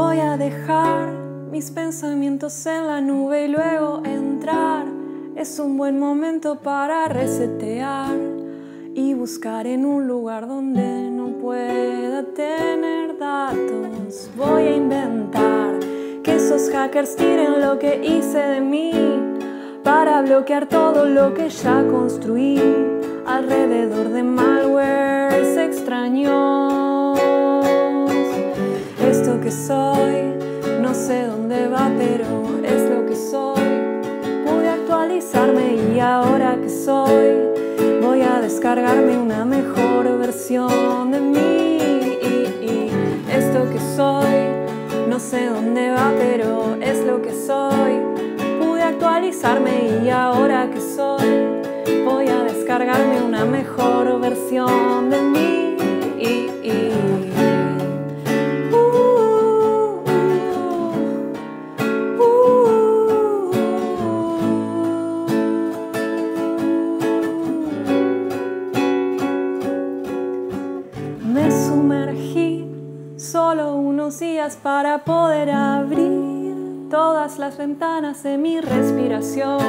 Voy a dejar mis pensamientos en la nube y luego entrar. Es un buen momento para resetear y buscar en un lugar donde no pueda tener datos. Voy a inventar que esos hackers tiren lo que hice de mí para bloquear todo lo que ya construí. Alrededor de malwares extraños, esto que soy no sé dónde va, pero es lo que soy. Pude actualizarme y ahora que soy, voy a descargarme una mejor versión de mí. Esto que soy no sé dónde va, pero es lo que soy. Pude actualizarme y ahora que soy, voy a descargarme una mejor versión de mí. Me sumergí solo unos días para poder abrir todas las ventanas de mi respiración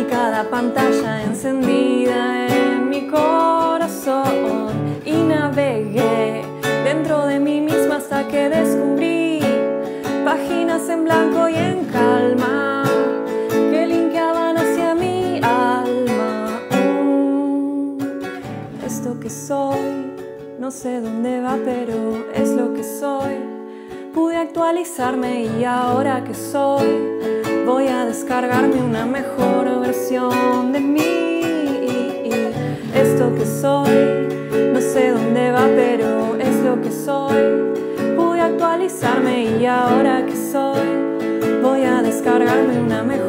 y cada pantalla encendida en mi corazón. Y navegué dentro de mí misma hasta que descubrí páginas en blanco y en calma que linkeaban hacia mi alma. Esto que soy no sé dónde va, pero es lo que soy. Pude actualizarme y ahora que soy, voy a descargarme una mejor versión de mí. Esto que soy, no sé dónde va, pero es lo que soy. Pude actualizarme y ahora que soy, voy a descargarme una mejor